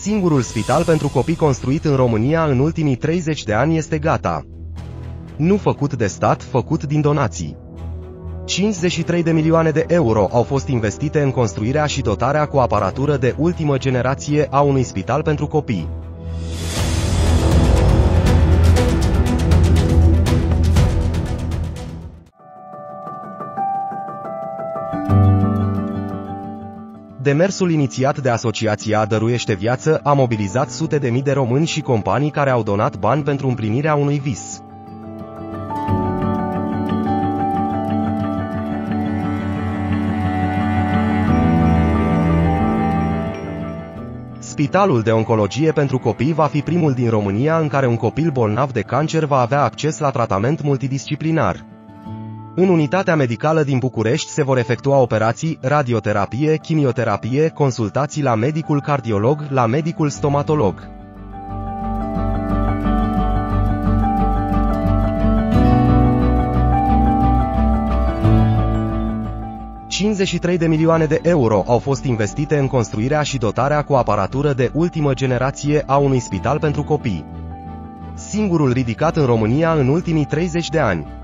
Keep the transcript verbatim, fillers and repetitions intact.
Singurul spital pentru copii construit în România în ultimii treizeci de ani este gata. Nu făcut de stat, făcut din donații. cincizeci și trei de milioane de euro au fost investite în construirea și dotarea cu aparatură de ultimă generație a unui spital pentru copii. Demersul inițiat de asociația Dăruiește Viață a mobilizat sute de mii de români și companii care au donat bani pentru împlinirea unui vis. Spitalul de oncologie pentru copii va fi primul din România în care un copil bolnav de cancer va avea acces la tratament multidisciplinar. În unitatea medicală din București se vor efectua operații, radioterapie, chimioterapie, consultații la medicul cardiolog, la medicul stomatolog. cincizeci și trei de milioane de euro au fost investite în construirea și dotarea cu aparatură de ultimă generație a unui spital pentru copii. Singurul ridicat în România în ultimii treizeci de ani.